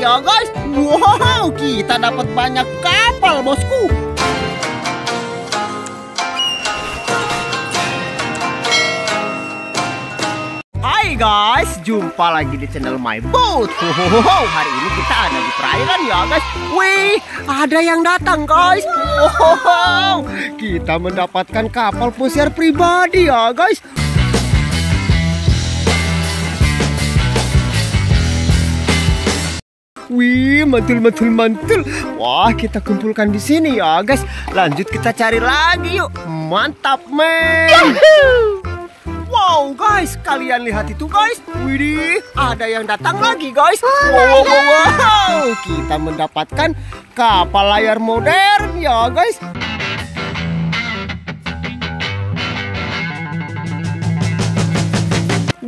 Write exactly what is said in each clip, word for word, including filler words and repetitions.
ya guys. Wow, kita dapat banyak kapal, bosku. Hai guys, jumpa lagi di channel My Boat. Wow, hari ini kita ada di perairan ya guys. Wih, ada yang datang guys. Wow, kita mendapatkan kapal pesiar pribadi ya guys. Wih, mantul, mantul, mantul. Wah, kita kumpulkan di sini ya guys. Lanjut kita cari lagi yuk. Mantap, men. Wow guys, kalian lihat itu guys. Widih, ada yang datang lagi guys. Wow, wow, wow. Kita mendapatkan kapal layar modern ya guys.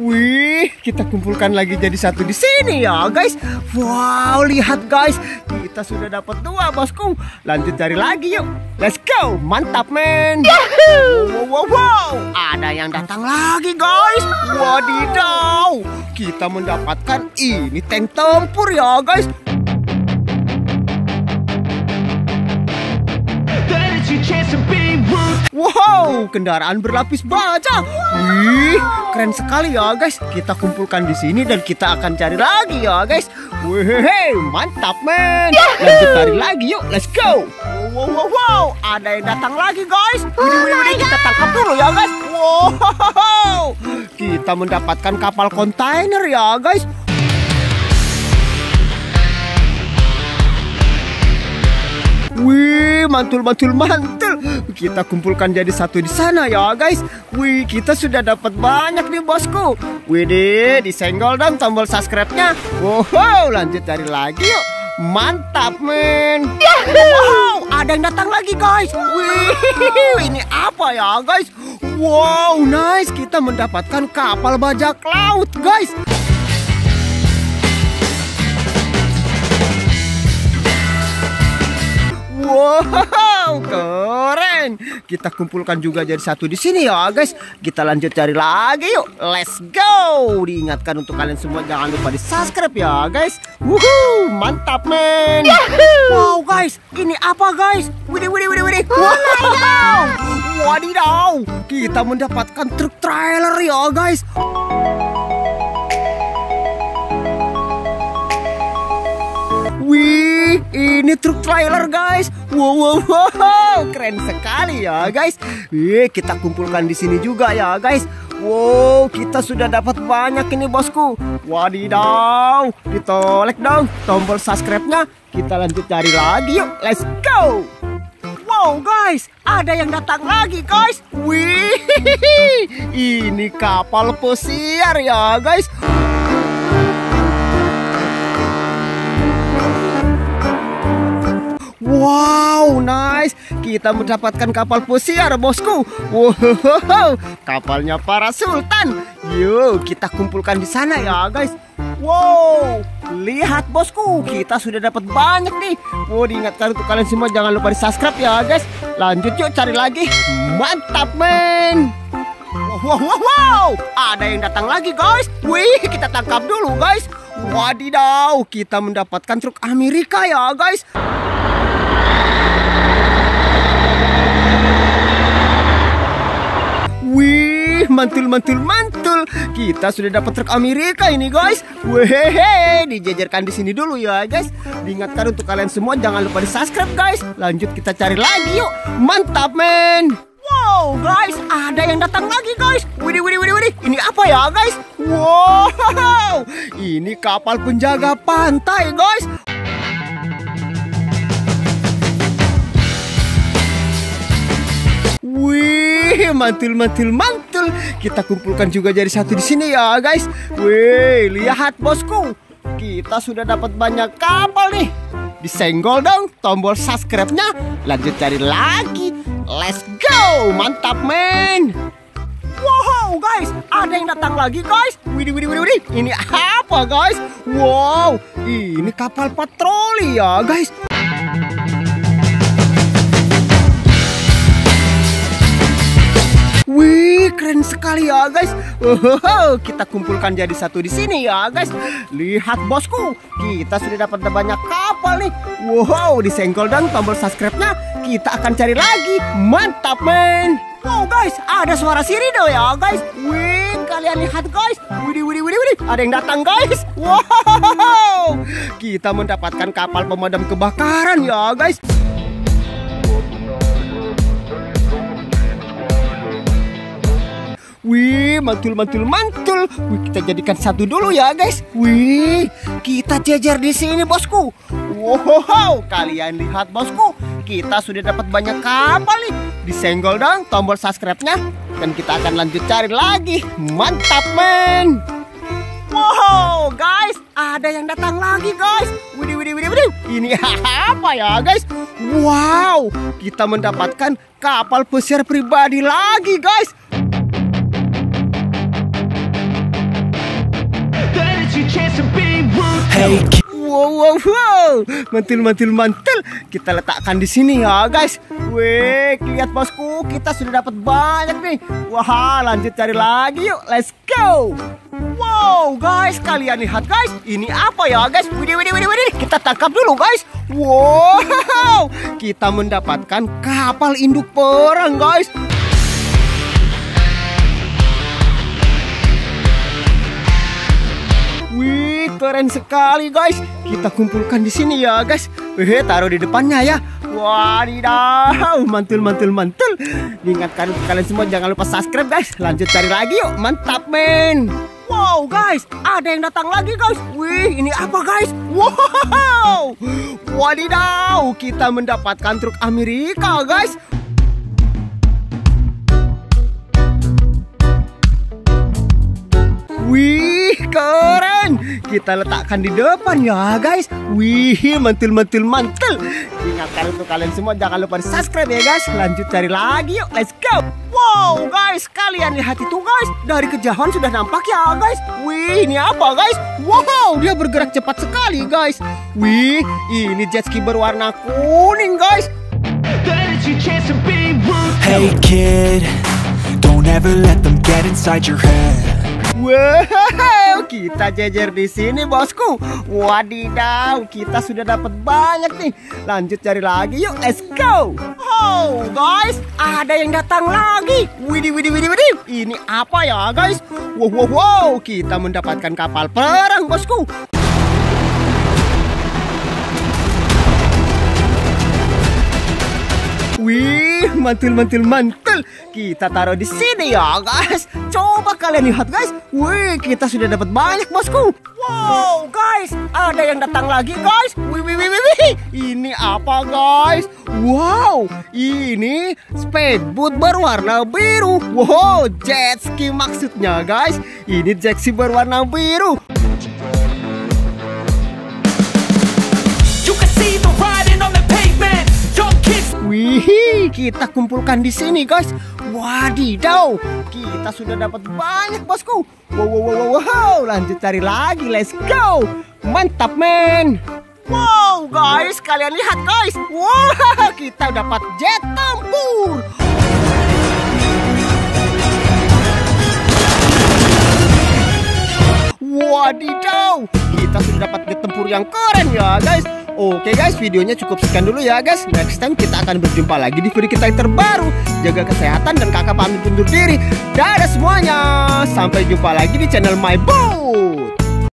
Wih, kita kumpulkan lagi jadi satu di sini ya guys. Wow, lihat guys, kita sudah dapat dua bosku. Lanjut cari lagi yuk. Let's go, mantap men. Wow, wow, wow, ada yang datang lagi guys. Wadidaw, kita mendapatkan ini tank tempur ya guys. Wow, kendaraan berlapis baja. Wih, keren sekali ya guys. Kita kumpulkan di sini dan kita akan cari lagi ya guys. Wih, mantap men. Lanjut cari lagi yuk, let's go. Wow, wow, wow, ada yang datang lagi guys. Wih, kita tangkap dulu ya guys. Wow, kita mendapatkan kapal kontainer ya guys. Wih, mantul, mantul, mantul. Kita kumpulkan jadi satu di sana ya guys. Wih, kita sudah dapat banyak nih bosku. Widih, disenggol dong tombol subscribe-nya. Wow, lanjut cari lagi yuk. Mantap men. Wow, ada yang datang lagi guys. Wih, ini apa ya guys. Wow, nice. Kita mendapatkan kapal bajak laut guys. Wow, keren. Kita kumpulkan juga jadi satu di sini ya guys. Kita lanjut cari lagi yuk. Let's go. Diingatkan untuk kalian semua jangan lupa di subscribe ya guys. Wuhuu, mantap men. Wow guys, ini apa guys. Widih, widih, widih, widih. Wow, wadidaw, kita mendapatkan truk trailer ya guys. Wih, ini truk trailer guys. Wow, wow, wow, keren sekali ya guys. Wih, kita kumpulkan di sini juga ya guys. Wow, kita sudah dapat banyak ini bosku. Wadidaw, ditolek dong tombol subscribe-nya. Kita lanjut cari lagi yuk. Let's go. Wow guys, ada yang datang lagi guys. Wih, ini kapal pesiar ya guys. Wow, nice. Kita mendapatkan kapal pesiar, bosku. Wow, kapalnya para sultan. Yuk, kita kumpulkan di sana ya, guys. Wow, lihat bosku, kita sudah dapat banyak nih. Wow, diingatkan untuk kalian semua jangan lupa di-subscribe ya, guys. Lanjut yuk cari lagi. Mantap, men. Wow, wow, wow, ada yang datang lagi, guys. Wih, kita tangkap dulu, guys. Wadidaw, kita mendapatkan truk Amerika ya, guys. Wih, mantul, mantul, mantul. Kita sudah dapat truk Amerika ini guys. Wehehe, dijejerkan di sini dulu ya guys. Diingatkan untuk kalian semua jangan lupa di subscribe guys. Lanjut kita cari lagi yuk. Mantap men. Wow guys, ada yang datang lagi guys. Widih, widih, widih, widih. Ini apa ya guys. Wow, ini kapal penjaga pantai guys. Wih, mantul, mantul, mantul. Kita kumpulkan juga jadi satu di sini ya guys. Wih, lihat bosku, kita sudah dapat banyak kapal nih. Disenggol dong tombol subscribe-nya. Lanjut cari lagi. Let's go, mantap men. Wow guys, ada yang datang lagi guys. Widih, widih, widih, widih. Ini apa guys. Wow, ini kapal patroli ya guys. Wih, keren sekali ya guys. Wow, kita kumpulkan jadi satu di sini ya guys. Lihat bosku, kita sudah dapat banyak kapal nih. Wow, di senggol dan tombol subscribe-nya kita akan cari lagi. Mantap men. Wow guys, ada suara sirine ya guys. Wih, kalian lihat guys. Widih widih widih widih, ada yang datang guys. Wow, kita mendapatkan kapal pemadam kebakaran ya guys. Wih, mantul, mantul, mantul. Wih, kita jadikan satu dulu ya guys. Wih, kita jejer di sini bosku. Wow, kalian lihat bosku, kita sudah dapat banyak kapal nih. Disenggol dong tombol subscribe-nya, dan kita akan lanjut cari lagi. Mantap men. Wow guys, ada yang datang lagi guys. Widih widih widih widih, ini apa ya guys? Wow, kita mendapatkan kapal pesiar pribadi lagi guys. Hey. Wow, wow, wow. Mantul, mantul, mantul. Kita letakkan di sini ya guys. Wih, lihat bosku, kita sudah dapat banyak nih. Wah, lanjut cari lagi yuk. Let's go. Wow guys, kalian lihat guys, ini apa ya guys? Widih, widih, widih, widih. Kita tangkap dulu guys. Wow, kita mendapatkan kapal induk perang guys. Wih, keren sekali guys. Kita kumpulkan di sini ya guys. Wih, taruh di depannya ya. Wadidaw, mantul mantul mantul. Ingatkan kalian semua jangan lupa subscribe guys. Lanjut cari lagi yuk. Mantap men. Wow guys, ada yang datang lagi guys. Wih, ini apa guys? Wow, wadidaw, kita mendapatkan truk Amerika guys. Wih, keren. Kita letakkan di depan ya guys. Wih, mantul mantul mantul. Ingatkan untuk kalian semua jangan lupa di subscribe ya guys. Lanjut cari lagi yuk. Let's go. Wow guys, kalian lihat itu guys. Dari kejauhan sudah nampak ya guys. Wih, ini apa guys? Wow, dia bergerak cepat sekali guys. Wih, ini jet ski berwarna kuning guys. Hey kid, don't ever let them get inside your head. Wow, kita jejer di sini bosku. Wadidaw, kita sudah dapat banyak nih. Lanjut cari lagi yuk, let's go. Oh guys, ada yang datang lagi. Widih widih widih widih, ini apa ya guys? Wow wow wow, kita mendapatkan kapal perang bosku. Wih, mantul mantul mantul. Kita taruh di sini ya guys. Coba kalian lihat guys. Wih, kita sudah dapat banyak bosku. Wow guys, ada yang datang lagi guys. Wih wih wih wih, ini apa guys? Wow, ini speedboat berwarna biru. Wow, jet ski maksudnya guys. Ini jet ski berwarna biru. Wih, kita kumpulkan di sini guys. Wadidaw, kita sudah dapat banyak bosku. Wow, wow, wow, wow, lanjut cari lagi. Let's go. Mantap men. Wow guys, kalian lihat guys. Wow, kita dapat jet tempur. Wadidaw, kita sudah dapat jet tempur yang keren ya guys. Oke guys, videonya cukup sekian dulu ya guys. Next time kita akan berjumpa lagi di video kita yang terbaru. Jaga kesehatan dan kakak pamit undur diri. Dadah semuanya. Sampai jumpa lagi di channel My Boat.